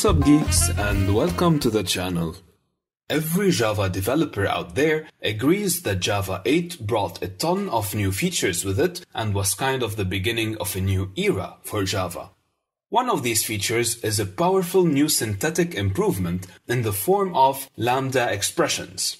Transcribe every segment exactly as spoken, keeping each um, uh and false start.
What's up, geeks, and welcome to the channel. Every Java developer out there agrees that Java eight brought a ton of new features with it and was kind of the beginning of a new era for Java. One of these features is a powerful new synthetic improvement in the form of lambda expressions.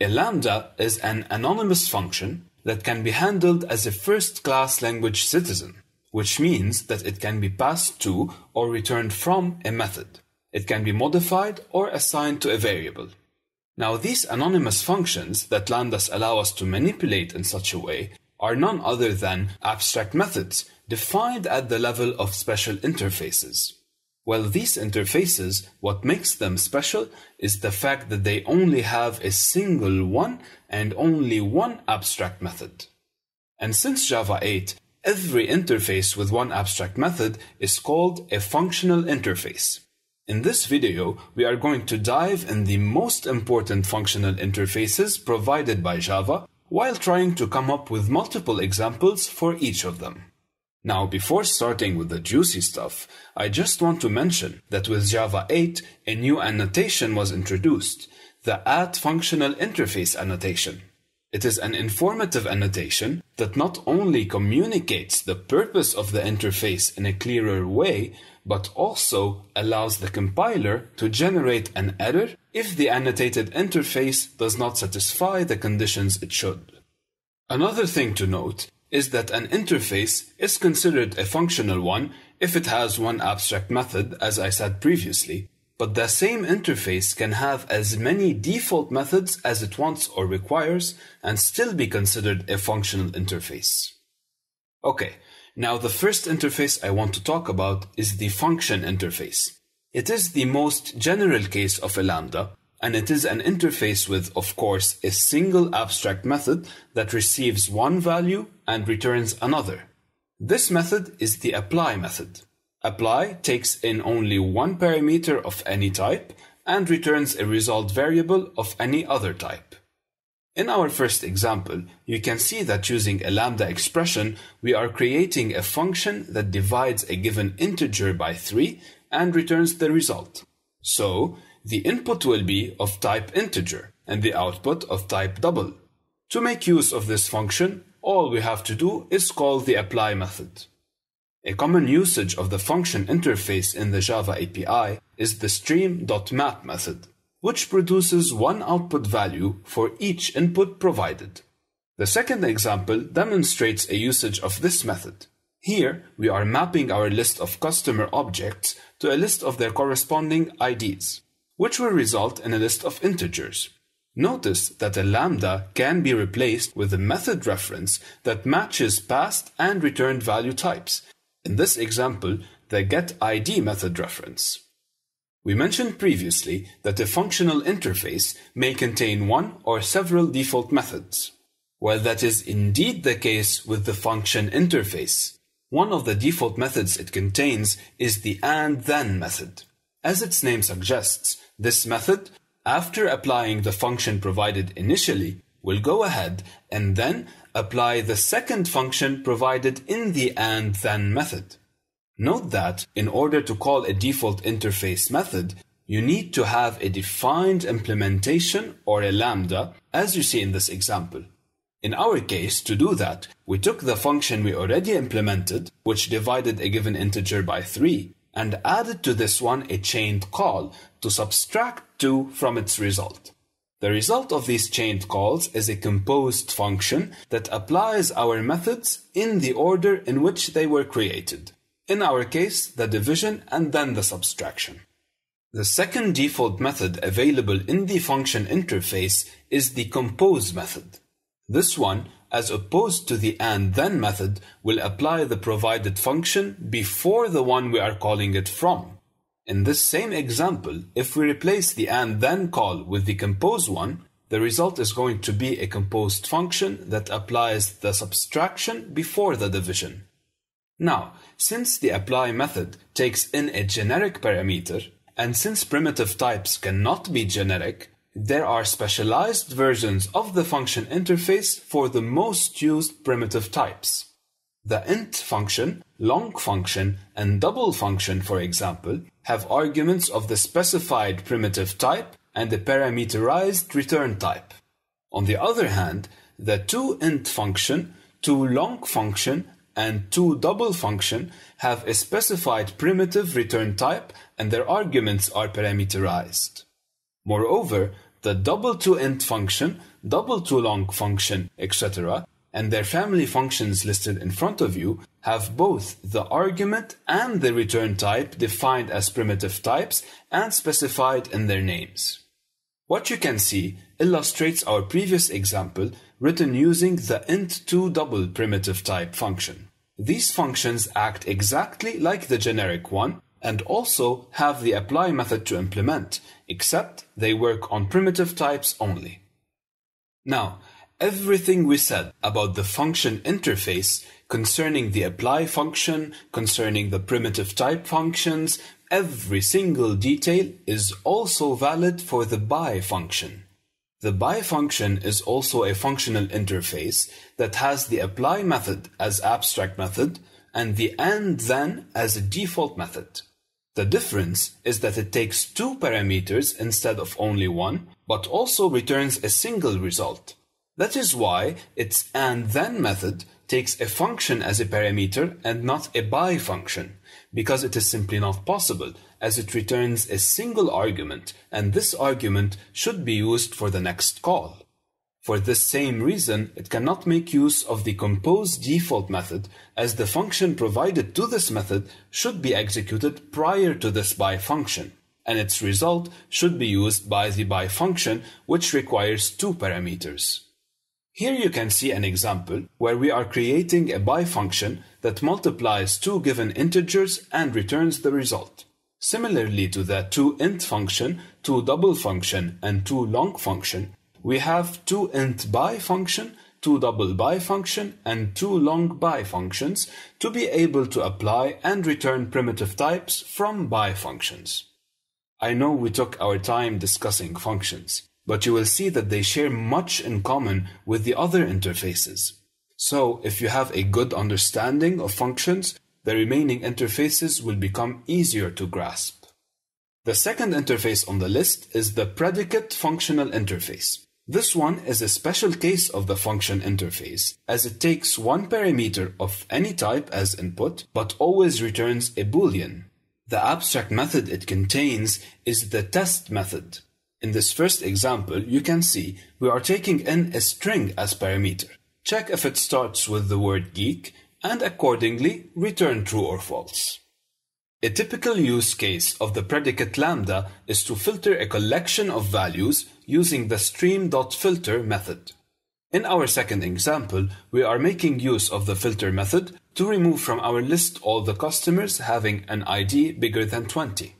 A lambda is an anonymous function that can be handled as a first-class language citizen, which means that it can be passed to or returned from a method. It can be modified or assigned to a variable. Now, these anonymous functions that lambdas allow us to manipulate in such a way are none other than abstract methods defined at the level of special interfaces. Well, these interfaces, what makes them special is the fact that they only have a single one and only one abstract method. And since Java eight, every interface with one abstract method is called a functional interface. In this video, we are going to dive in the most important functional interfaces provided by Java, while trying to come up with multiple examples for each of them. Now, before starting with the juicy stuff, I just want to mention that with Java eight, a new annotation was introduced, the at functional interface annotation. It is an informative annotation that not only communicates the purpose of the interface in a clearer way, but also allows the compiler to generate an error if the annotated interface does not satisfy the conditions it should. Another thing to note is that an interface is considered a functional one if it has one abstract method, as I said previously, but the same interface can have as many default methods as it wants or requires and still be considered a functional interface. Okay, now the first interface I want to talk about is the function interface. It is the most general case of a lambda, and it is an interface with, of course, a single abstract method that receives one value and returns another. This method is the apply method. Apply takes in only one parameter of any type and returns a result variable of any other type. In our first example, you can see that using a lambda expression, we are creating a function that divides a given integer by three and returns the result. So, the input will be of type integer and the output of type double. To make use of this function, all we have to do is call the apply method. A common usage of the function interface in the Java A P I is the stream.map method, which produces one output value for each input provided. The second example demonstrates a usage of this method. Here, we are mapping our list of customer objects to a list of their corresponding I Ds, which will result in a list of integers. Notice that a lambda can be replaced with a method reference that matches past and returned value types. In this example, the getID method reference. We mentioned previously that a functional interface may contain one or several default methods. Well, that is indeed the case with the function interface. One of the default methods it contains is the and then method. As its name suggests, this method, after applying the function provided initially, will go ahead and then apply the second function provided in the and then method. Note that in order to call a default interface method, you need to have a defined implementation or a lambda, as you see in this example. In our case, to do that, we took the function we already implemented, which divided a given integer by three, and added to this one a chained call to subtract two from its result. The result of these chained calls is a composed function that applies our methods in the order in which they were created. In our case, the division and then the subtraction. The second default method available in the function interface is the compose method. This one, as opposed to the and then method, will apply the provided function before the one we are calling it from. In this same example, if we replace the and then call with the compose one, the result is going to be a composed function that applies the subtraction before the division. Now, since the apply method takes in a generic parameter, and since primitive types cannot be generic, there are specialized versions of the function interface for the most used primitive types. The int function Long function and double function, for example, have arguments of the specified primitive type and the parameterized return type. On the other hand, the toInt function, toLong function, and toDouble function have a specified primitive return type and their arguments are parameterized. Moreover, the double toInt function, double toLong function, et cetera, and their family functions listed in front of you have both the argument and the return type defined as primitive types and specified in their names. What you can see illustrates our previous example written using the int two double primitive type function. These functions act exactly like the generic one and also have the apply method to implement, except they work on primitive types only. Now, everything we said about the function interface concerning the apply function, concerning the primitive type functions, every single detail is also valid for the bi function. The bi function is also a functional interface that has the apply method as abstract method and the and then as a default method. The difference is that it takes two parameters instead of only one, but also returns a single result. That is why its and then method takes a function as a parameter and not a bi function, because it is simply not possible, as it returns a single argument, and this argument should be used for the next call. For this same reason, it cannot make use of the compose default method, as the function provided to this method should be executed prior to this bi function, and its result should be used by the bi function, which requires two parameters. Here you can see an example where we are creating a bi function that multiplies two given integers and returns the result. Similarly to the toInt function, toDouble function, and toLong function, we have toInt bi function, toDouble bi function, and toLong bi functions to be able to apply and return primitive types from bi functions. I know we took our time discussing functions, but you will see that they share much in common with the other interfaces. So if you have a good understanding of functions, the remaining interfaces will become easier to grasp. The second interface on the list is the predicate functional interface. This one is a special case of the function interface, as it takes one parameter of any type as input, but always returns a Boolean. The abstract method it contains is the test method. In this first example, you can see we are taking in a string as parameter. Check if it starts with the word geek, and accordingly return true or false. A typical use case of the predicate lambda is to filter a collection of values using the stream.filter method. In our second example, we are making use of the filter method to remove from our list all the customers having an I D bigger than twenty.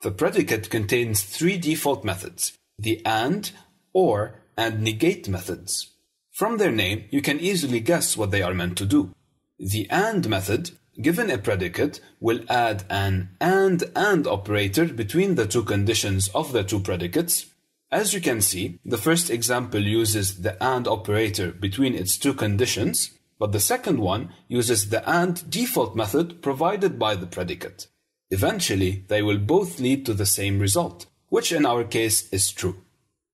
The predicate contains three default methods, the AND, OR, and NEGATE methods. From their name, you can easily guess what they are meant to do. The AND method, given a predicate, will add an AND AND operator between the two conditions of the two predicates. As you can see, the first example uses the AND operator between its two conditions, but the second one uses the AND default method provided by the predicate. Eventually, they will both lead to the same result, which in our case is true.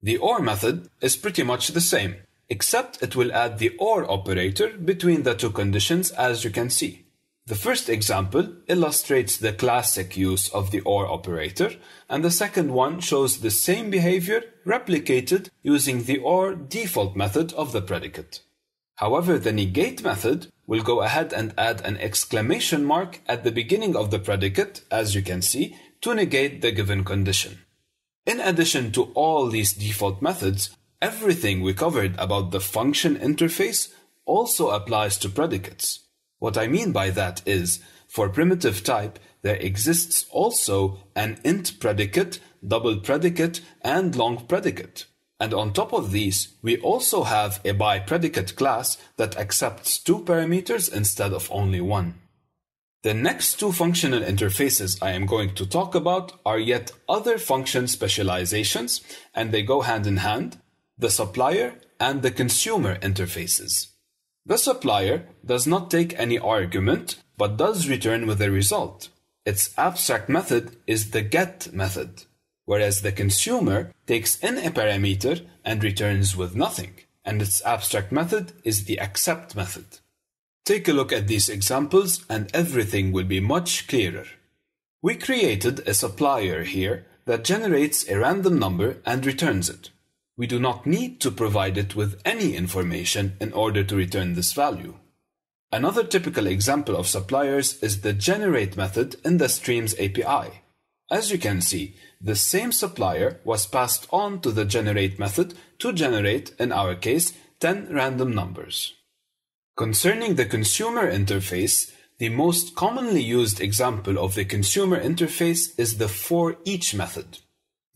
The OR method is pretty much the same, except it will add the OR operator between the two conditions, as you can see. The first example illustrates the classic use of the OR operator, and the second one shows the same behavior replicated using the OR default method of the predicate. However, the negate method will go ahead and add an exclamation mark at the beginning of the predicate, as you can see, to negate the given condition. In addition to all these default methods, everything we covered about the function interface also applies to predicates. What I mean by that is, for primitive type, there exists also an int predicate, double predicate, and long predicate. And on top of these, we also have a bi predicate class that accepts two parameters instead of only one. The next two functional interfaces I am going to talk about are yet other function specializations, and they go hand in hand, the supplier and the consumer interfaces. The supplier does not take any argument, but does return with a result. Its abstract method is the get method, whereas the consumer takes in a parameter and returns with nothing, and its abstract method is the accept method. Take a look at these examples and everything will be much clearer. We created a supplier here that generates a random number and returns it. We do not need to provide it with any information in order to return this value. Another typical example of suppliers is the generate method in the Streams A P I. As you can see, the same supplier was passed on to the generate method to generate, in our case, ten random numbers. Concerning the consumer interface, the most commonly used example of the consumer interface is the for each method.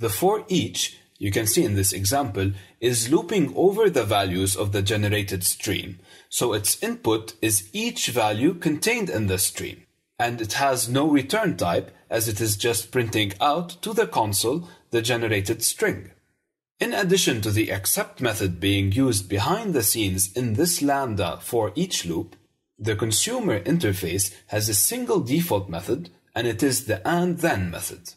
The for each, you can see in this example, is looping over the values of the generated stream, so its input is each value contained in the stream, and it has no return type as it is just printing out to the console the generated string. In addition to the accept method being used behind the scenes in this lambda for each loop, the consumer interface has a single default method, and it is the and then method.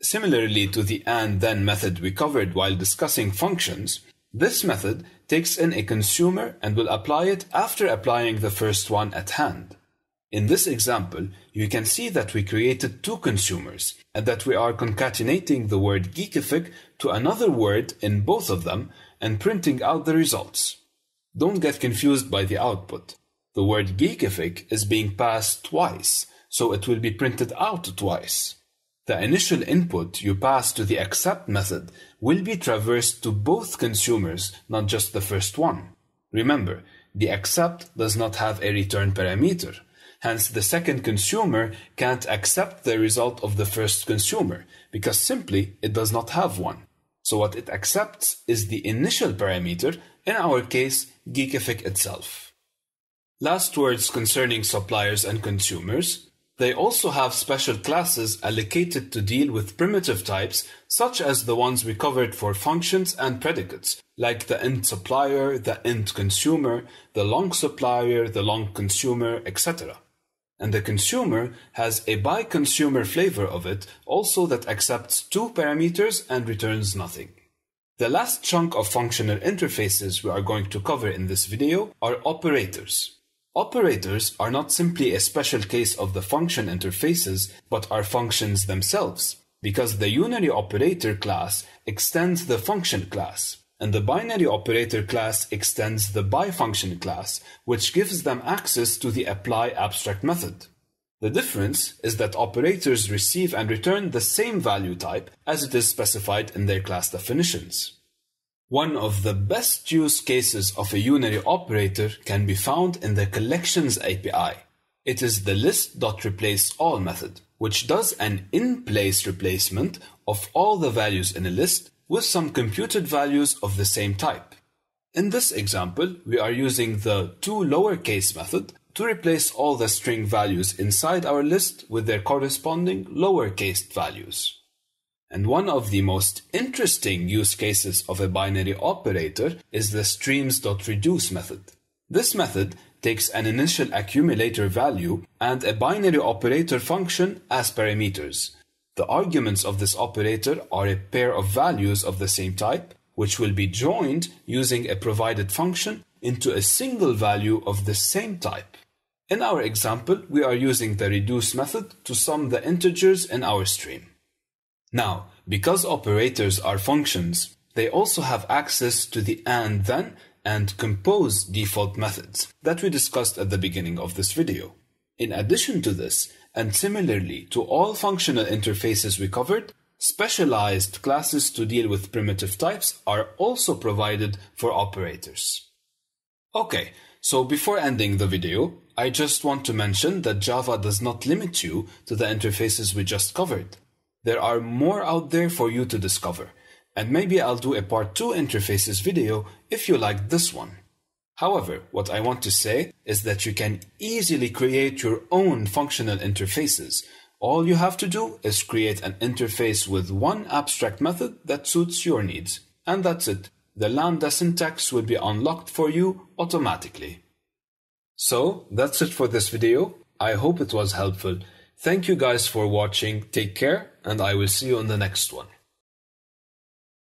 Similarly to the and then method we covered while discussing functions, this method takes in a consumer and will apply it after applying the first one at hand. In this example, you can see that we created two consumers and that we are concatenating the word Geekific to another word in both of them and printing out the results. Don't get confused by the output. The word Geekific is being passed twice, so it will be printed out twice. The initial input you pass to the accept method will be traversed to both consumers, not just the first one. Remember, the accept does not have a return parameter. Hence, the second consumer can't accept the result of the first consumer because simply it does not have one. So what it accepts is the initial parameter, in our case, Geekific itself. Last words concerning suppliers and consumers. They also have special classes allocated to deal with primitive types, such as the ones we covered for functions and predicates, like the int supplier, the int consumer, the long supplier, the long consumer, et cetera. And the consumer has a by-consumer flavor of it also that accepts two parameters and returns nothing. The last chunk of functional interfaces we are going to cover in this video are operators. Operators are not simply a special case of the function interfaces, but are functions themselves, because the unary operator class extends the function class, and the binary operator class extends the BiFunction class, which gives them access to the apply abstract method. The difference is that operators receive and return the same value type as it is specified in their class definitions. One of the best use cases of a unary operator can be found in the collections A P I. It is the list.replaceAll method, which does an in-place replacement of all the values in a list with some computed values of the same type. In this example, we are using the toLowerCase method to replace all the string values inside our list with their corresponding lowercase values. And one of the most interesting use cases of a binary operator is the streams.reduce method. This method takes an initial accumulator value and a binary operator function as parameters. The arguments of this operator are a pair of values of the same type, which will be joined using a provided function into a single value of the same type. In our example, we are using the reduce method to sum the integers in our stream. Now, because operators are functions, they also have access to the and then and compose default methods that we discussed at the beginning of this video. In addition to this, and similarly to all functional interfaces we covered, specialized classes to deal with primitive types are also provided for operators. Okay, so before ending the video, I just want to mention that Java does not limit you to the interfaces we just covered. There are more out there for you to discover, and maybe I'll do a part two interfaces video if you like this one. However, what I want to say is that you can easily create your own functional interfaces. All you have to do is create an interface with one abstract method that suits your needs, and that's it. The lambda syntax will be unlocked for you automatically. So that's it for this video. I hope it was helpful. Thank you guys for watching. Take care, and I will see you in the next one.